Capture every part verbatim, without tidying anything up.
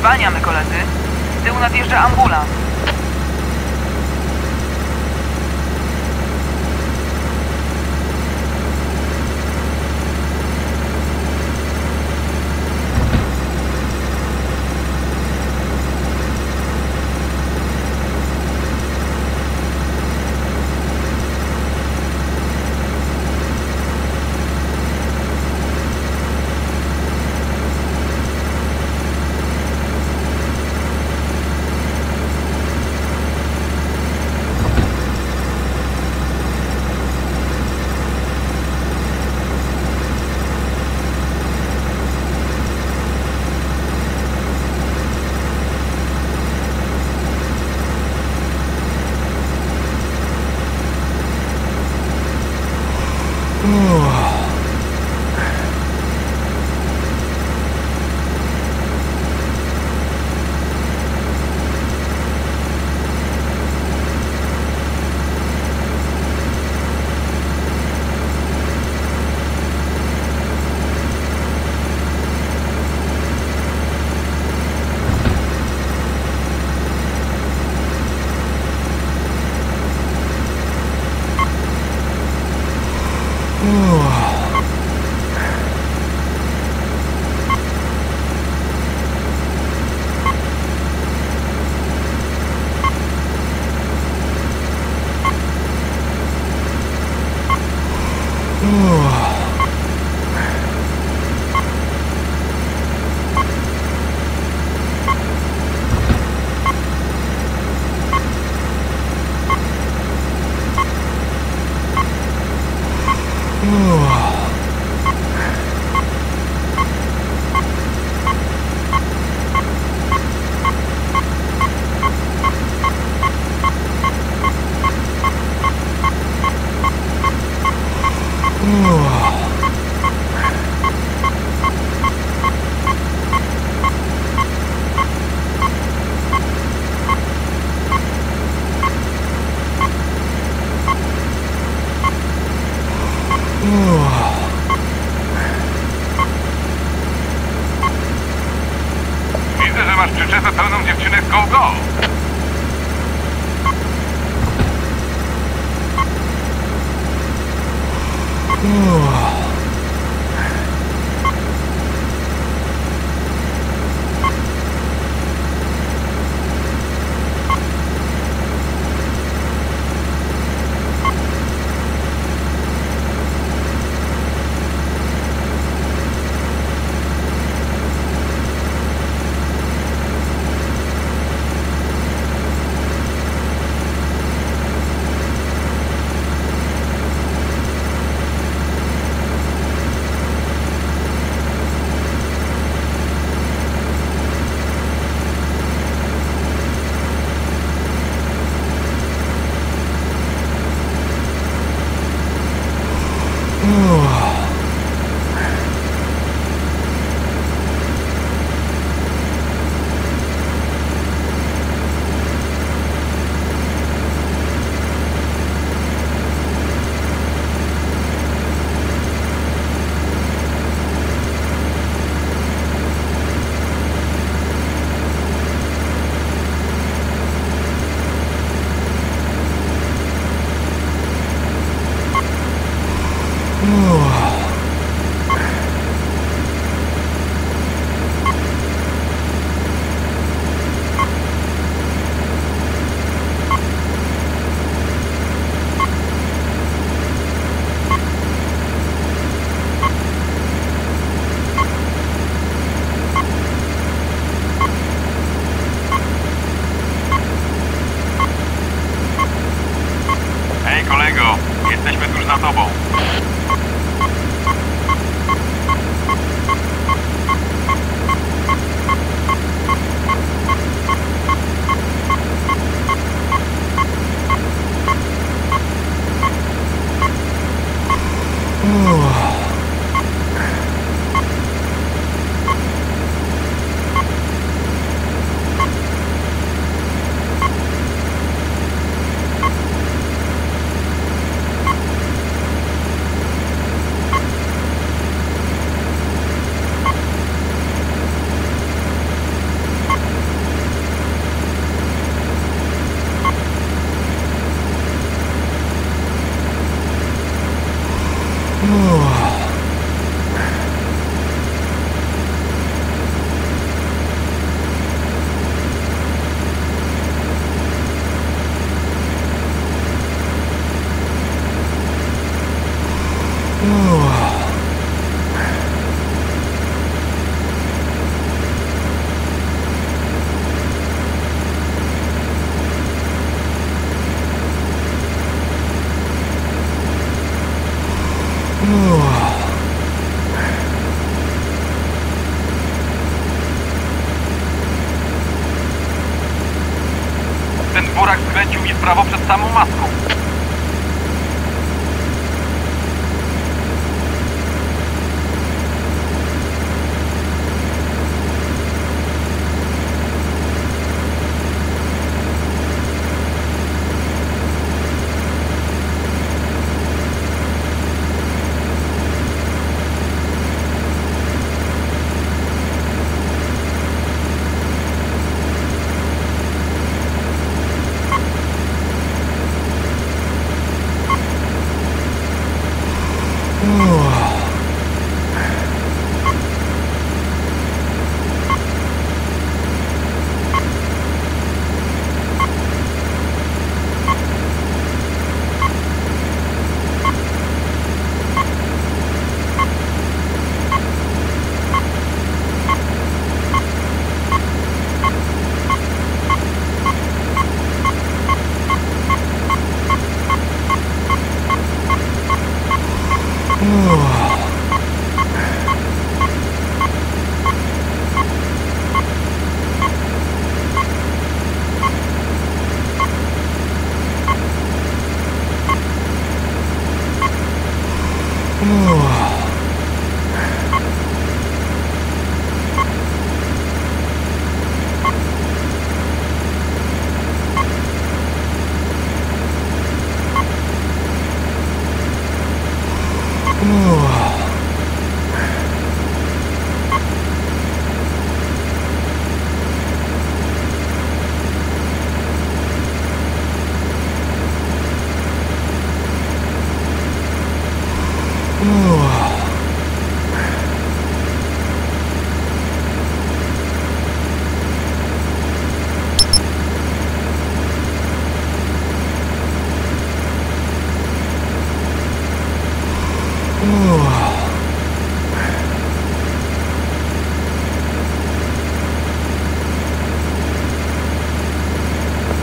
Zwalniamy, koledzy. Z tyłu nadjeżdża ambulans.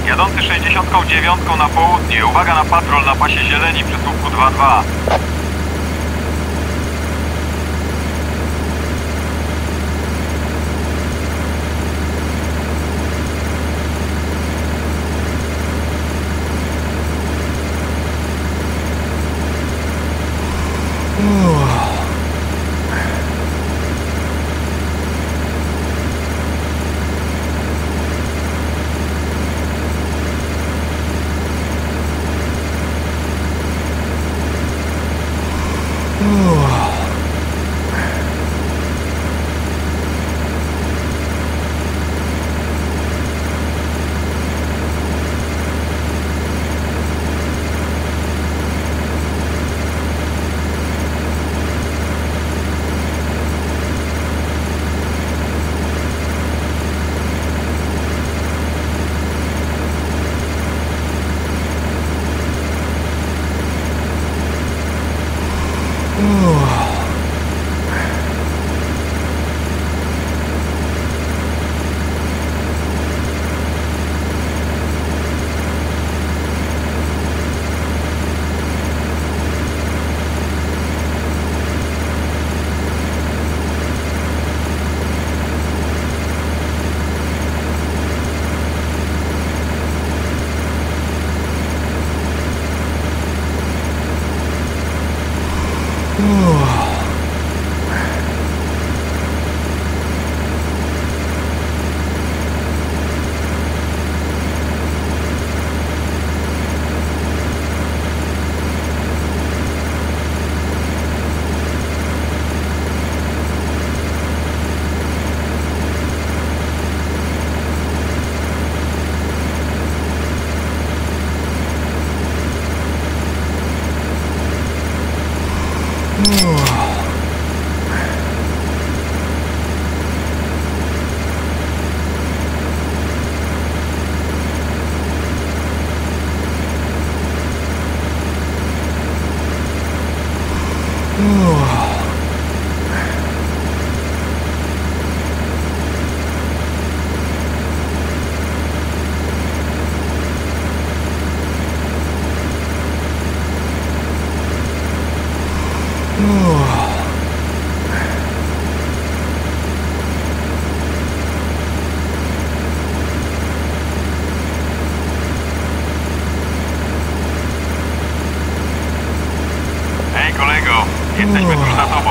Jadący sześćdziesiątką dziewiątką na południe. Uwaga na patrol na pasie zieleni przy słupku dwa dwa. Jesteśmy tuż za tobą.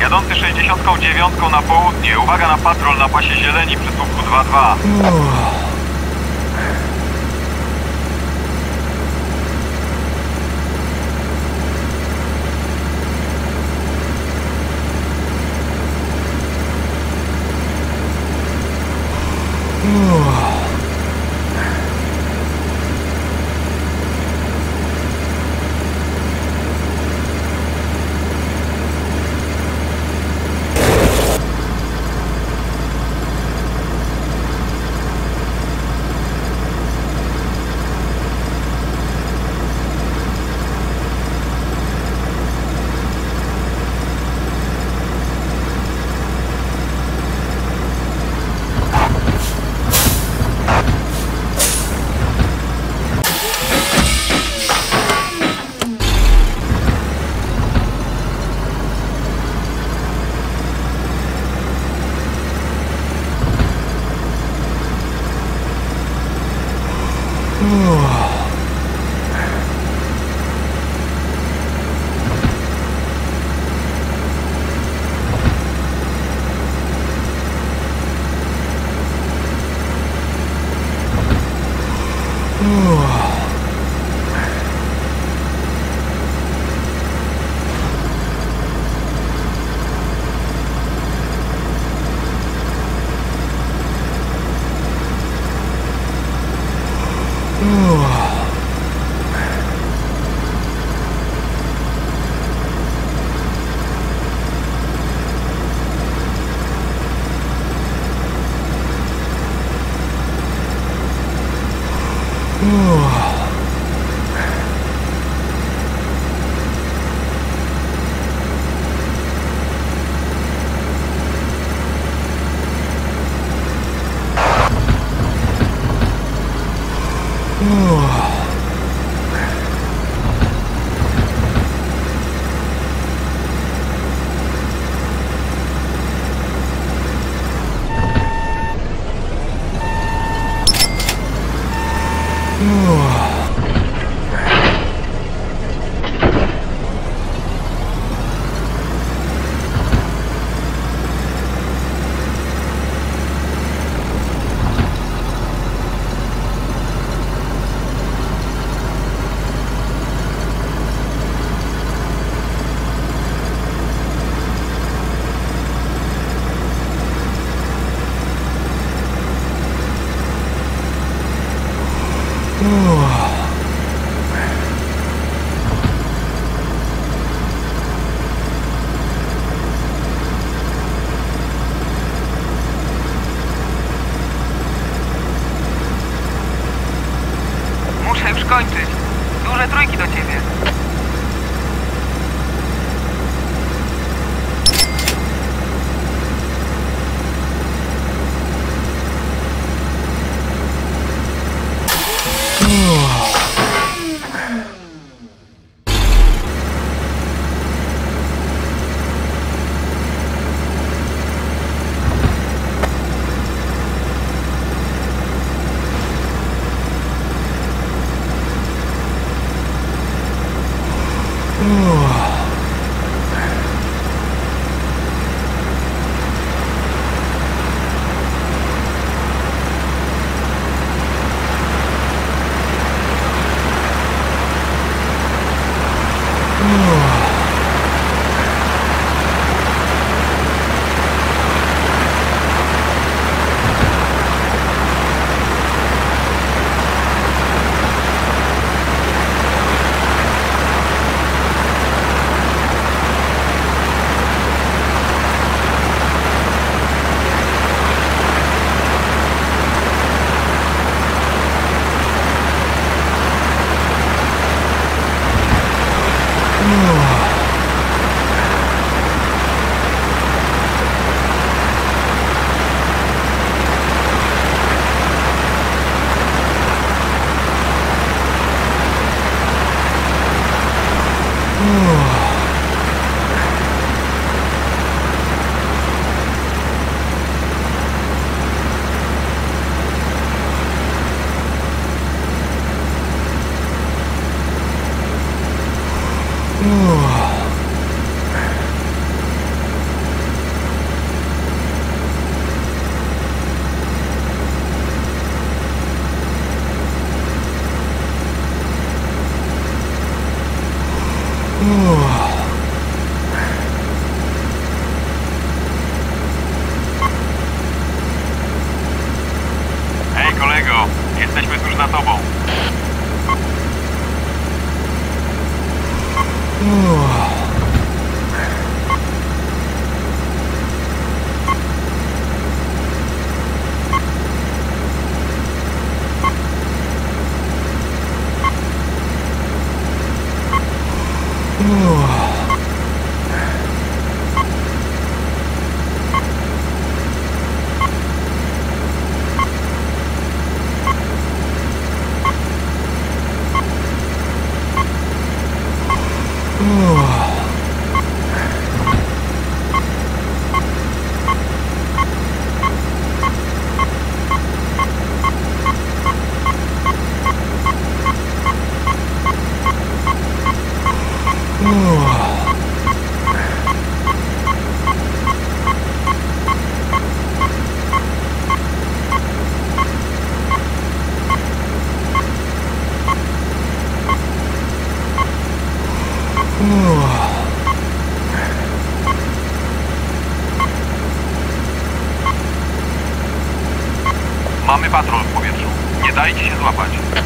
Jadący sześćdziesiątką dziewiątką na południe. Uwaga na patrol na pasie zieleni przy słupku dwa dwa. Mamy patrol w powietrzu. Nie dajcie się złapać. Uff.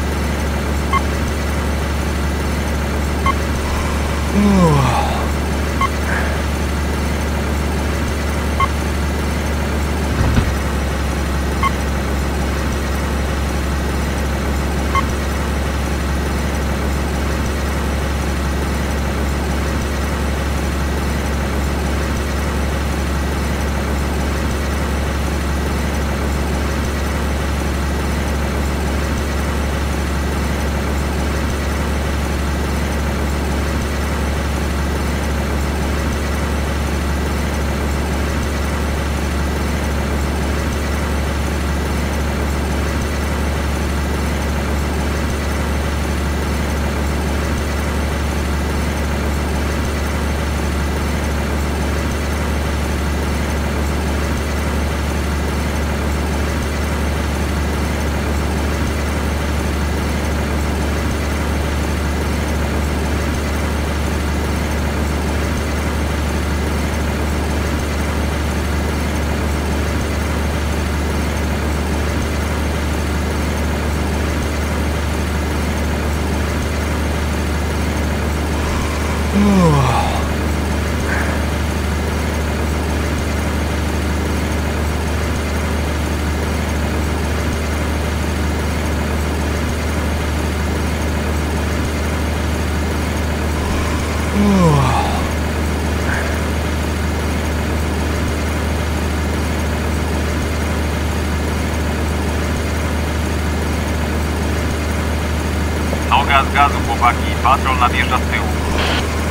Noga z gazu, chłopaki. Patrol nadjeżdża z tyłu.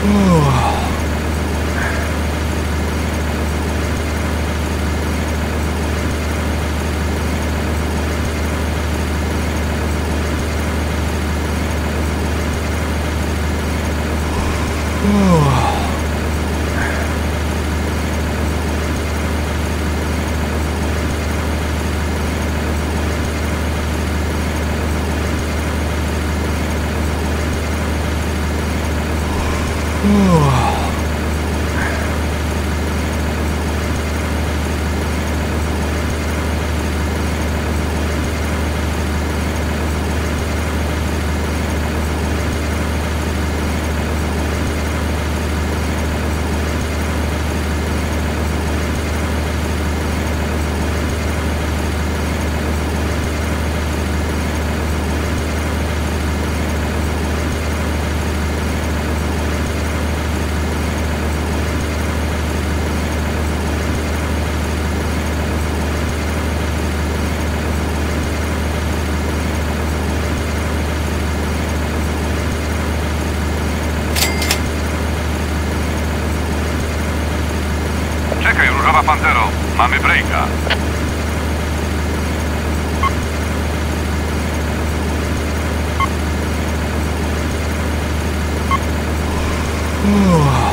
Uff. Mamy breaka. Uff.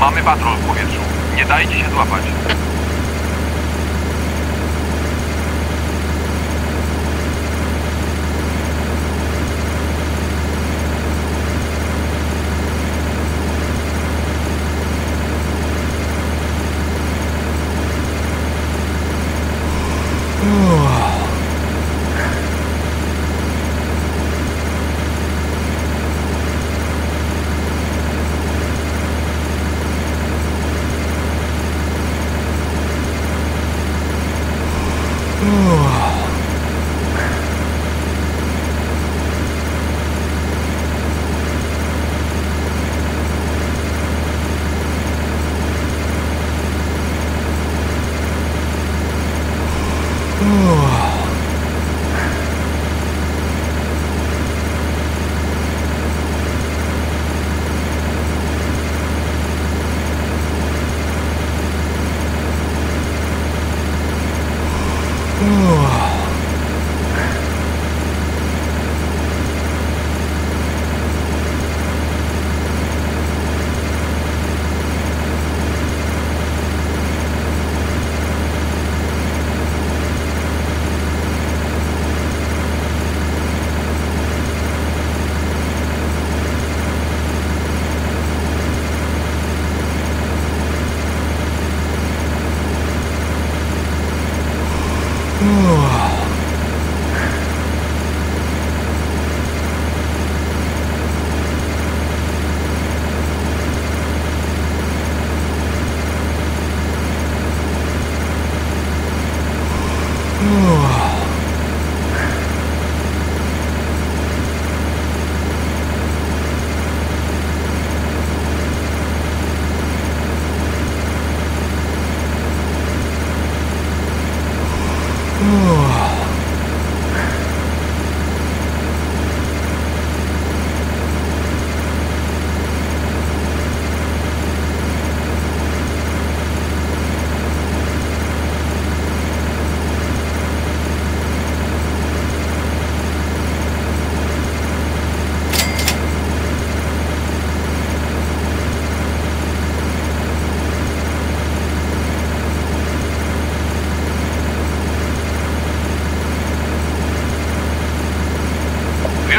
Mamy patrol w powietrzu. Nie dajcie się złapać.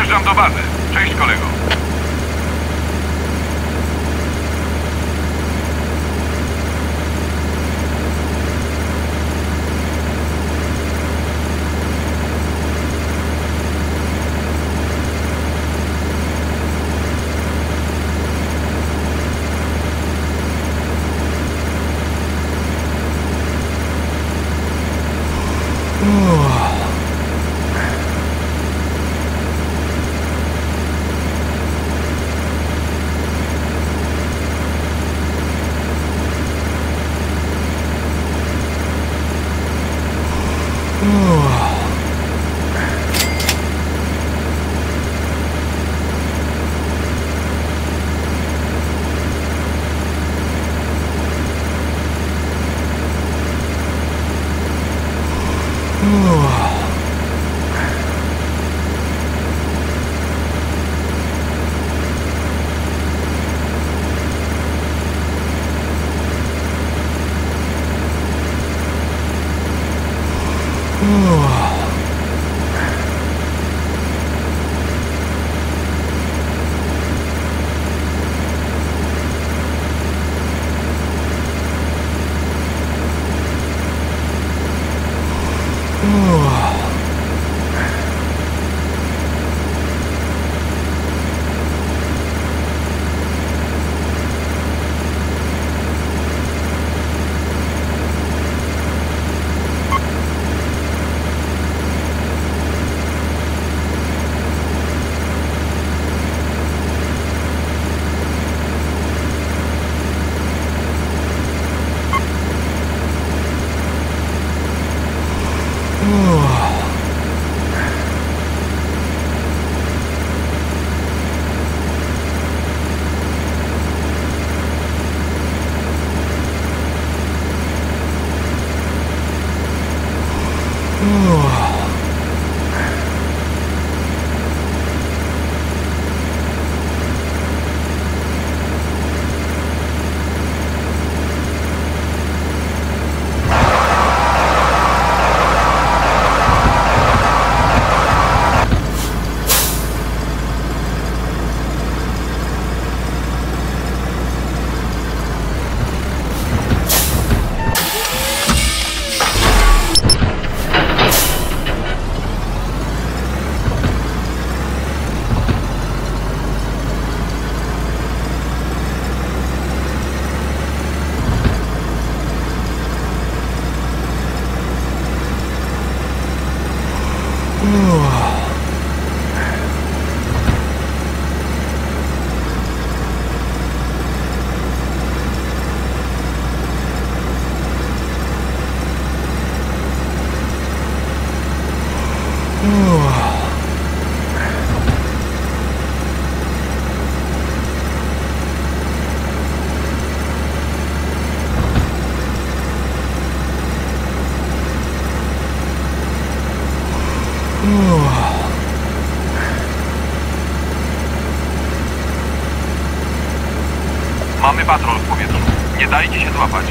Dojeżdżam do bazy. Cześć, kolego. Mamy patrol w powietrzu. Nie dajcie się złapać.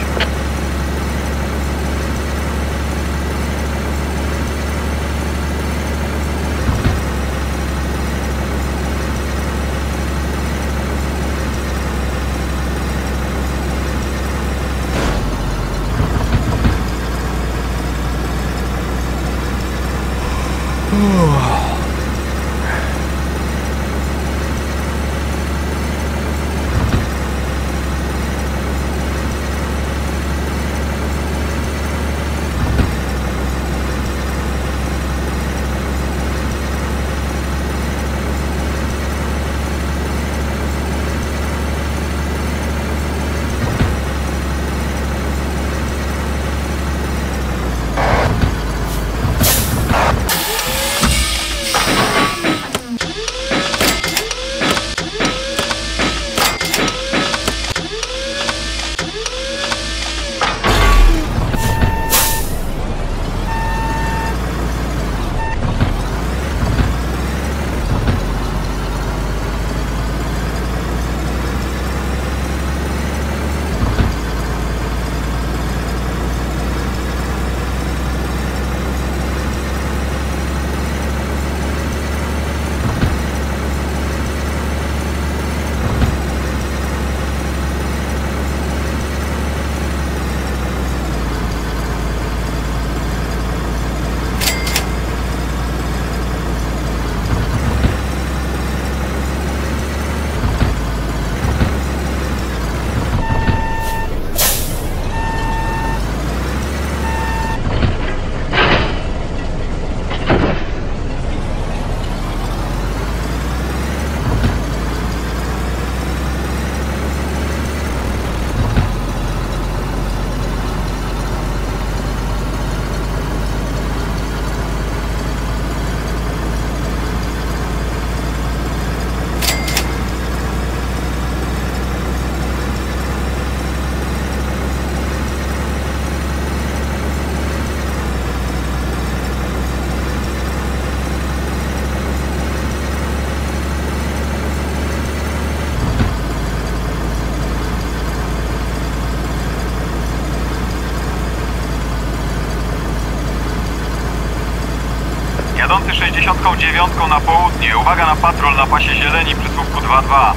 Jechał dziewiątką na południe. Uwaga na patrol na pasie zieleni przy słupku dwa dwa.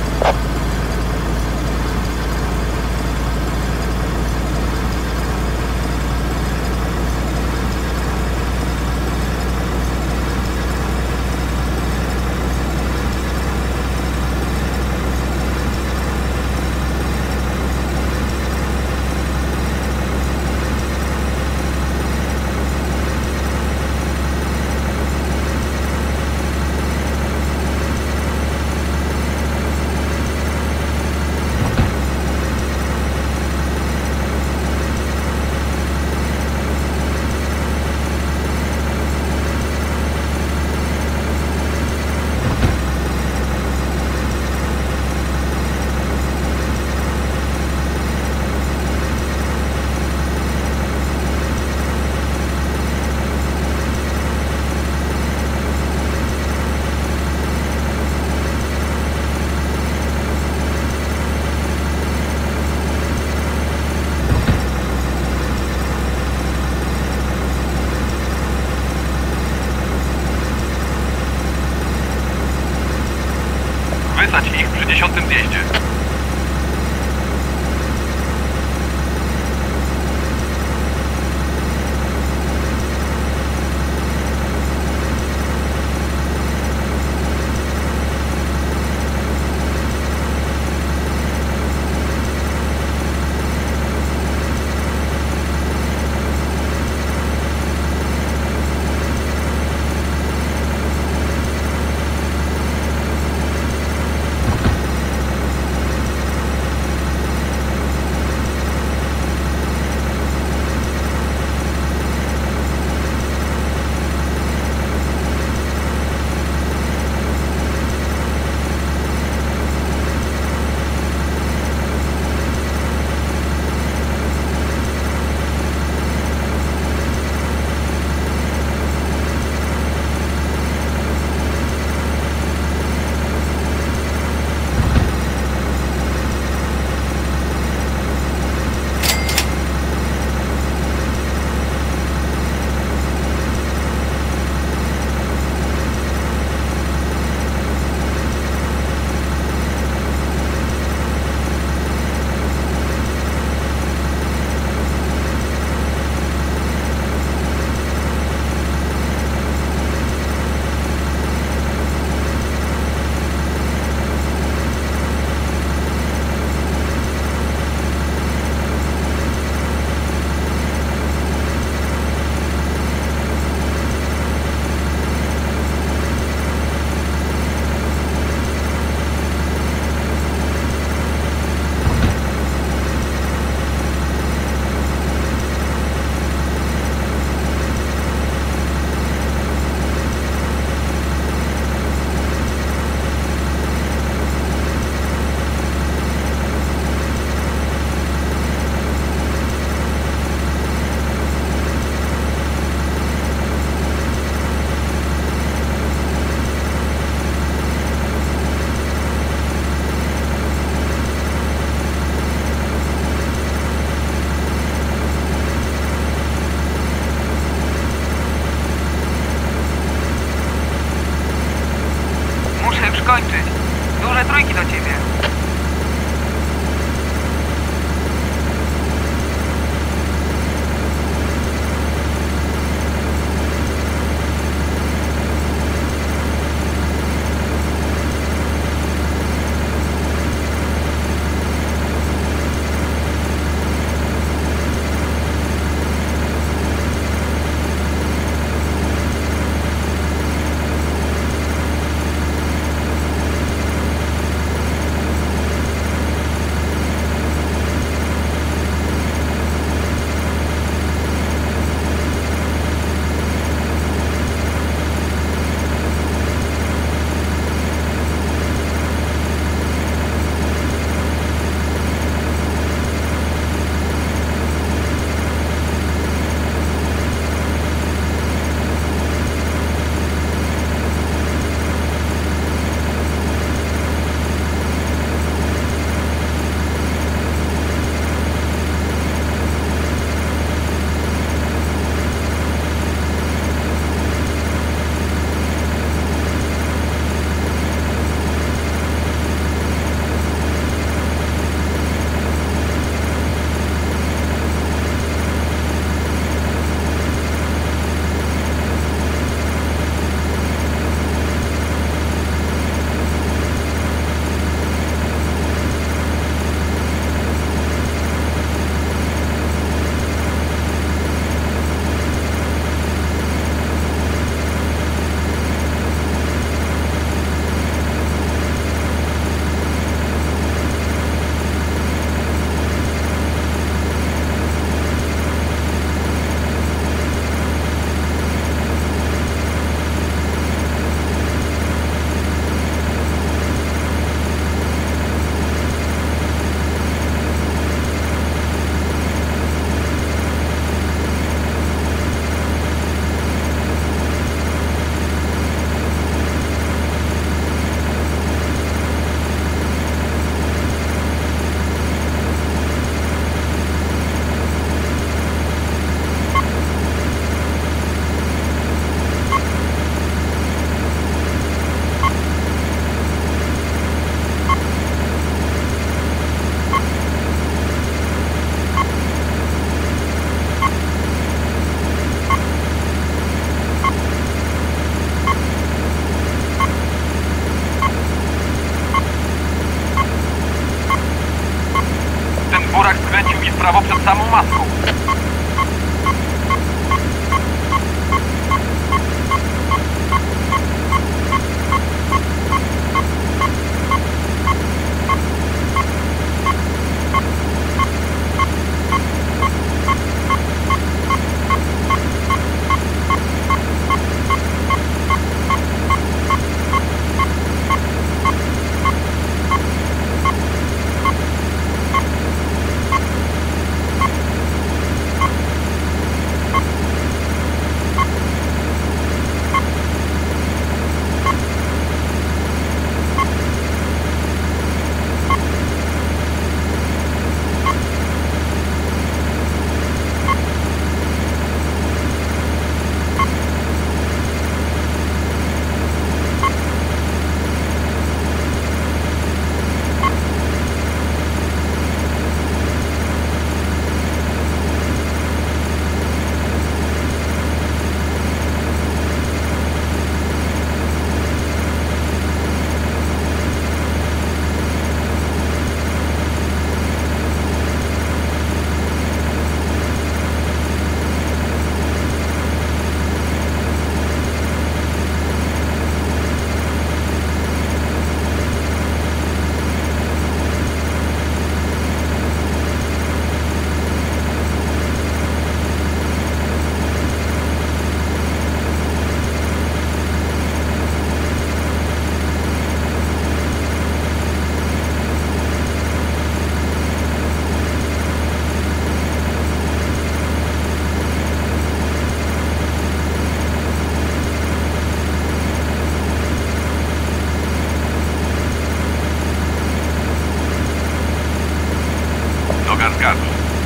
Ich przy dziesiątym zjeździe. Kończyć. Duże trójki do ciebie.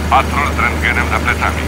Patrol z rentgenem za plecami.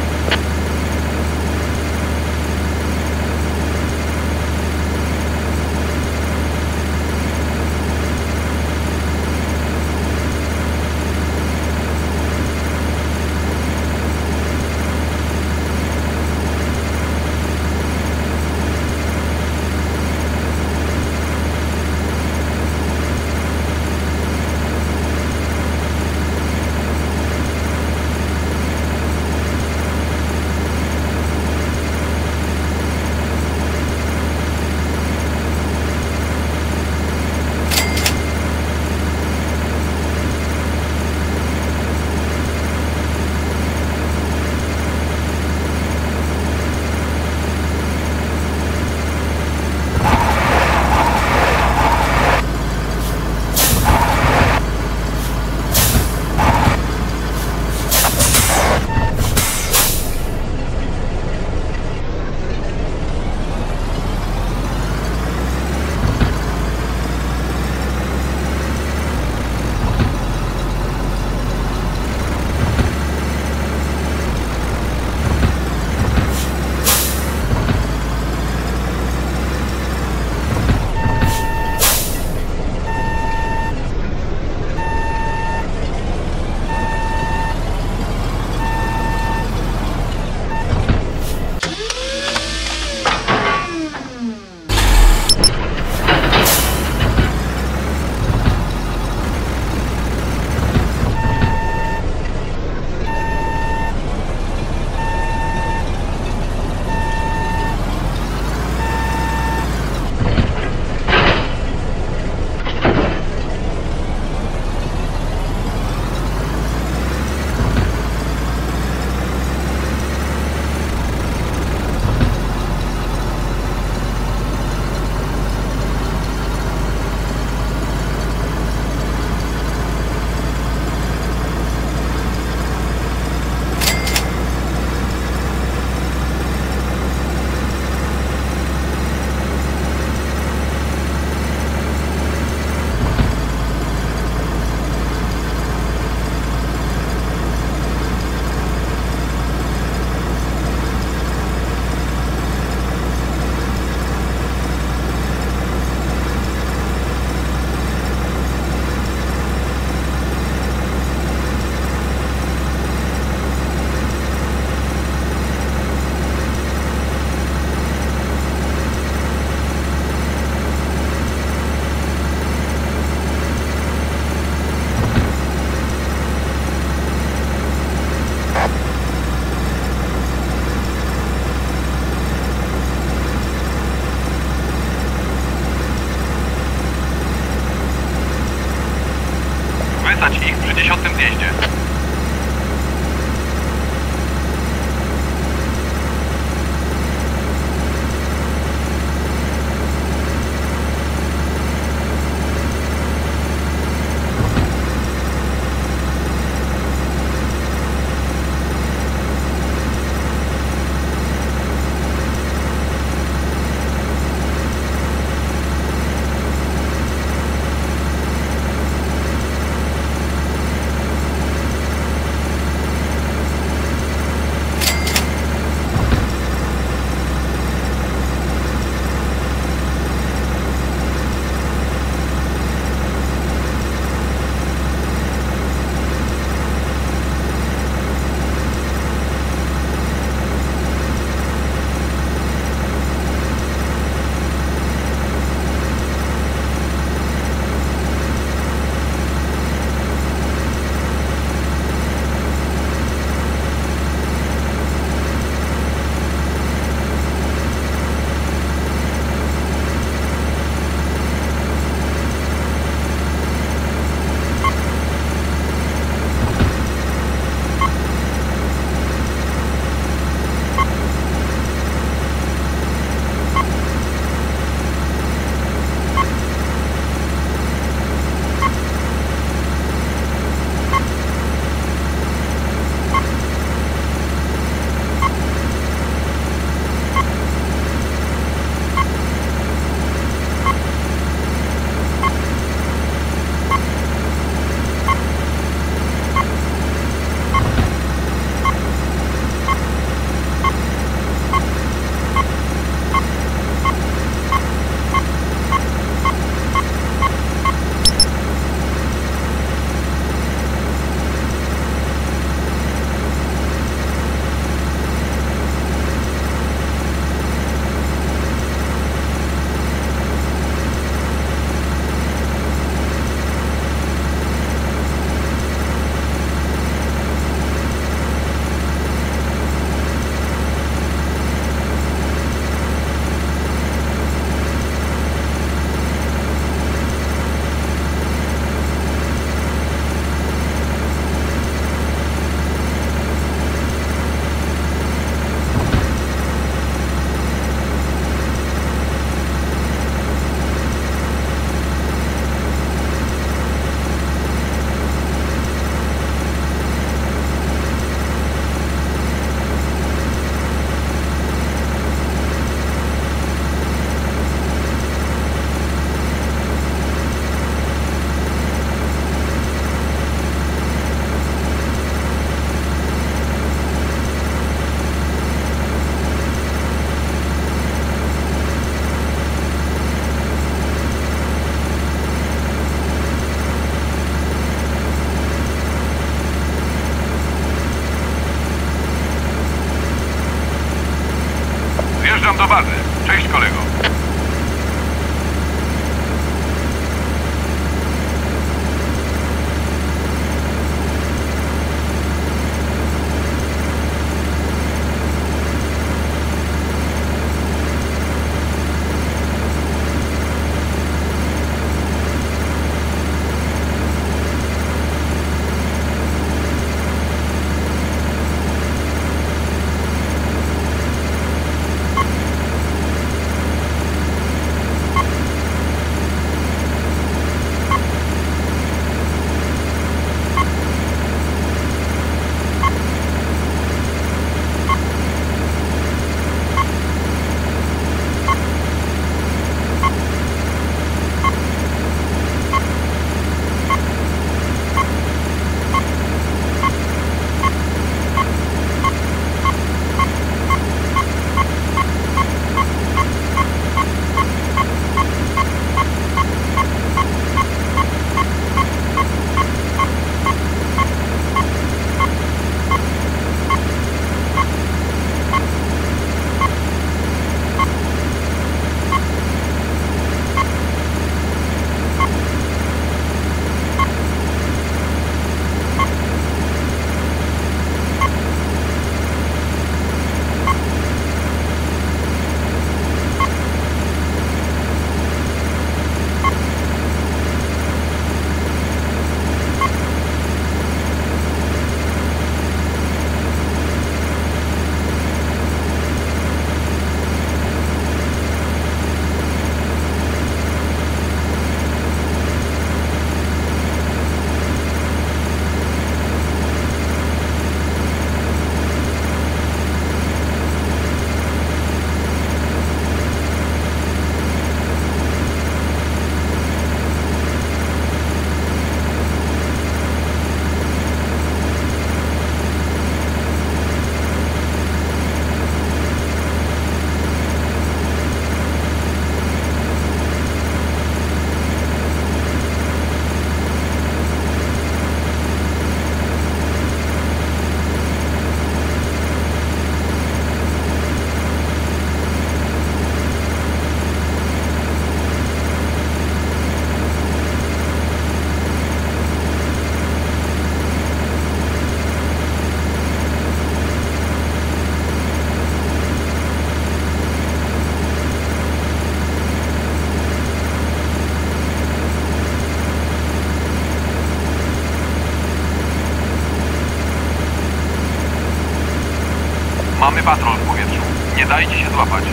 Mamy patrol w powietrzu. Nie dajcie się złapać.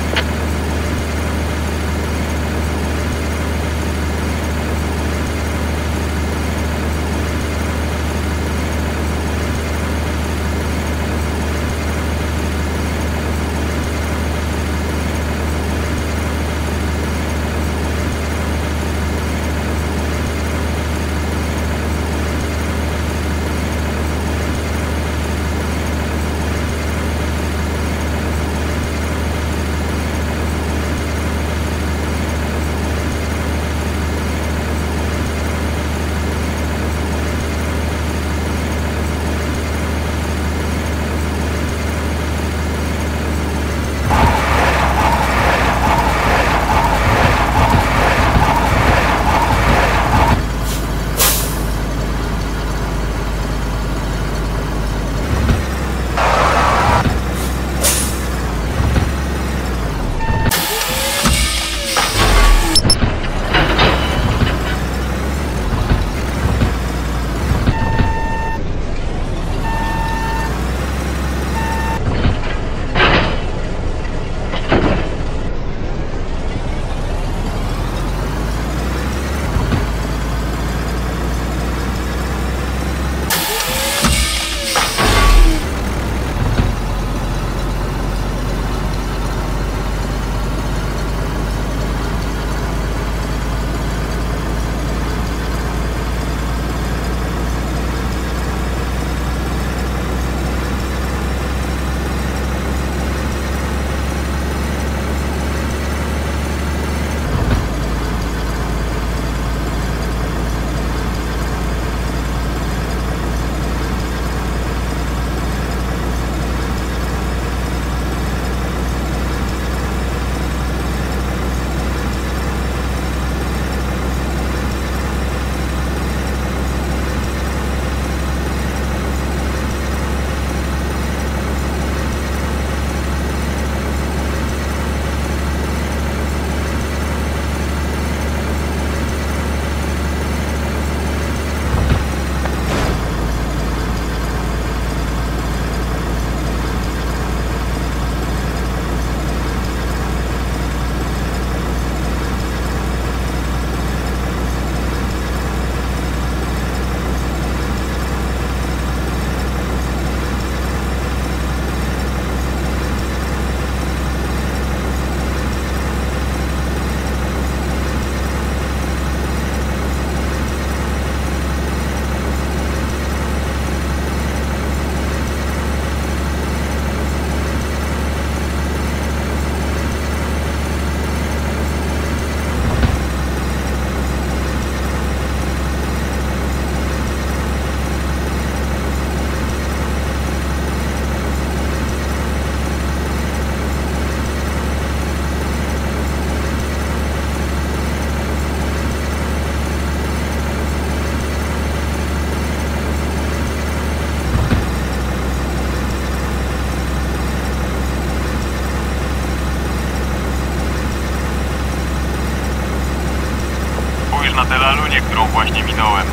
Na tę lalunie, którą właśnie minąłem.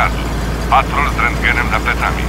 zagazu. Patrol z rentgenem za plecami.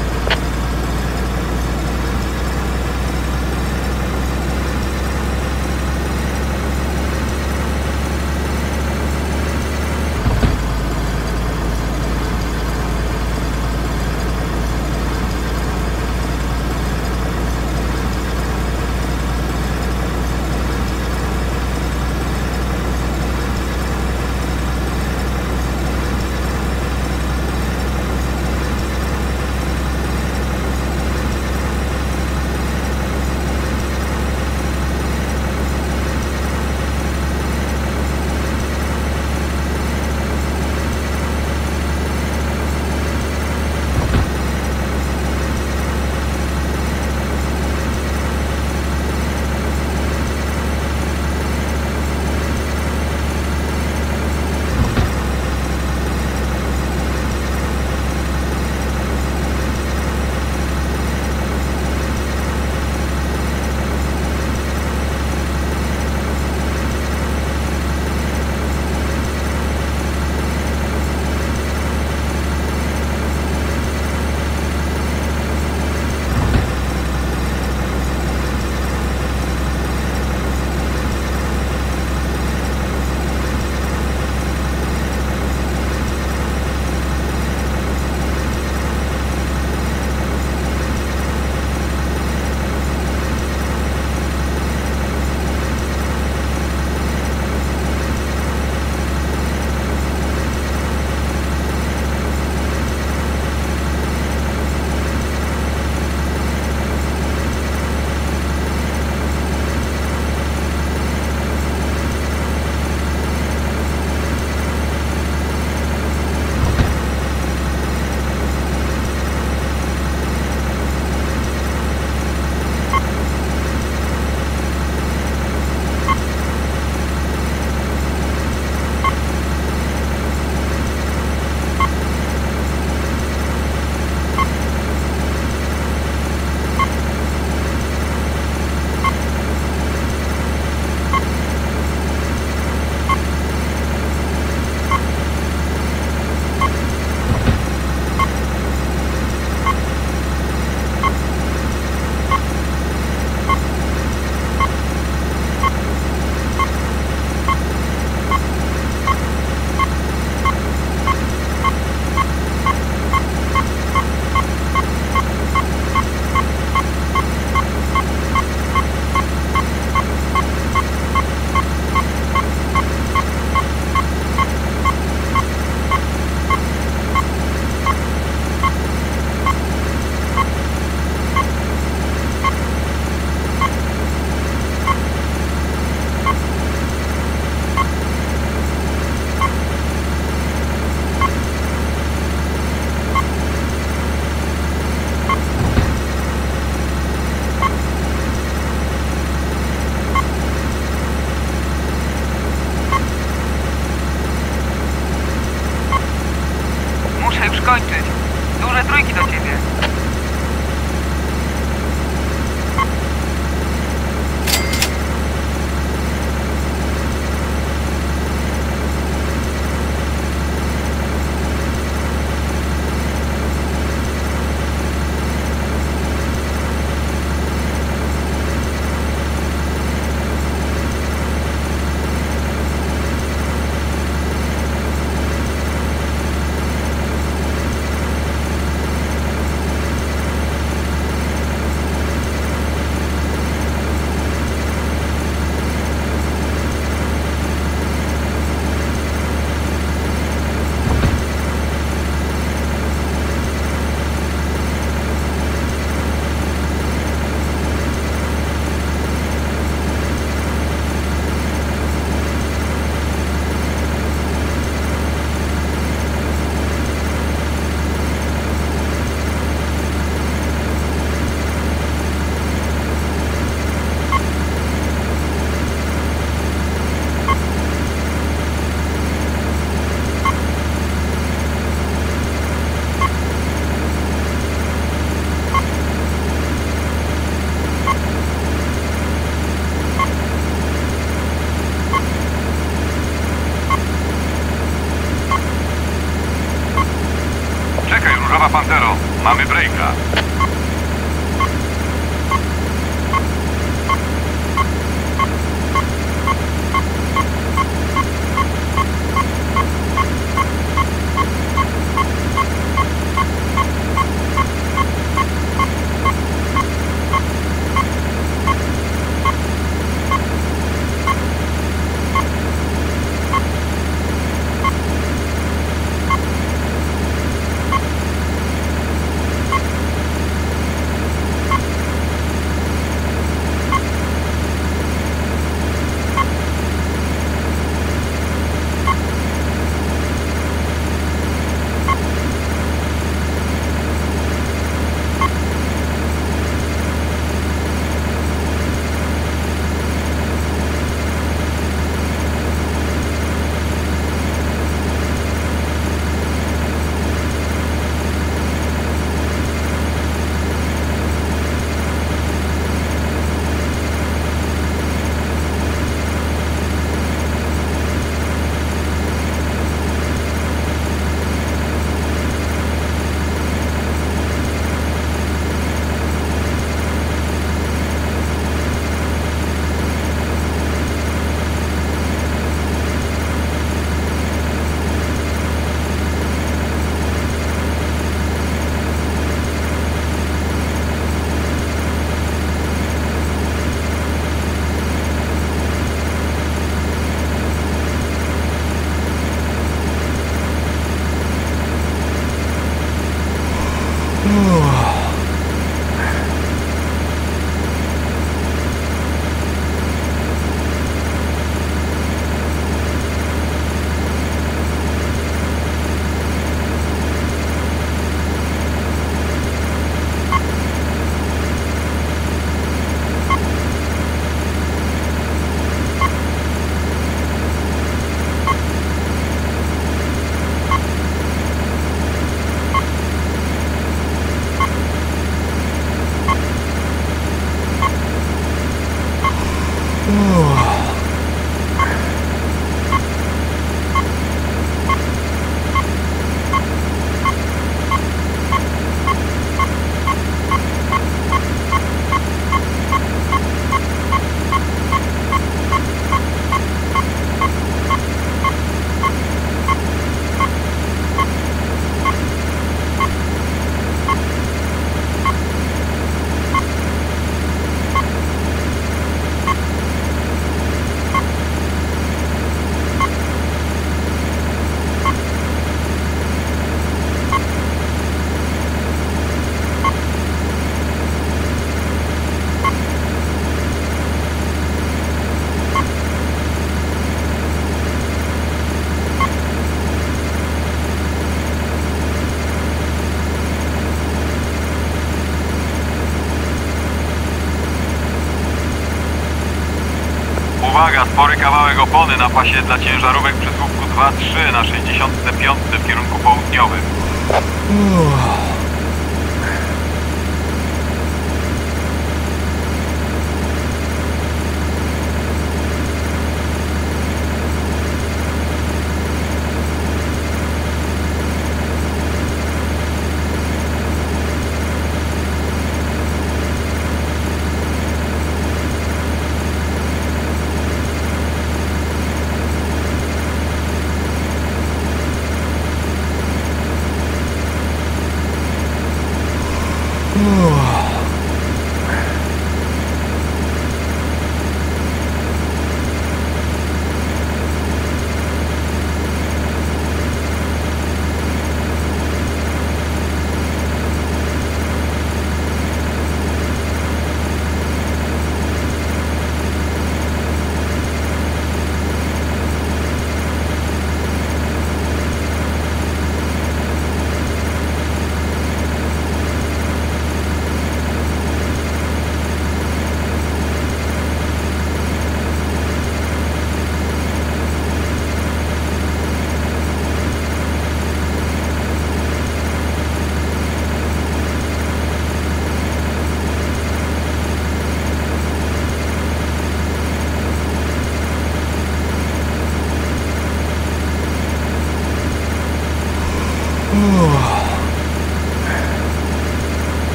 Różowa Pantero, mamy breaka. Uwaga, spory kawałek opony na pasie dla ciężarówek przy słupku dwa trzy na sześćdziesiąt pięć w kierunku południowym. Uff. Uff.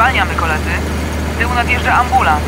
Zwalniamy, koledzy. Z tyłu nadjeżdża ambulans.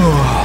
Oh.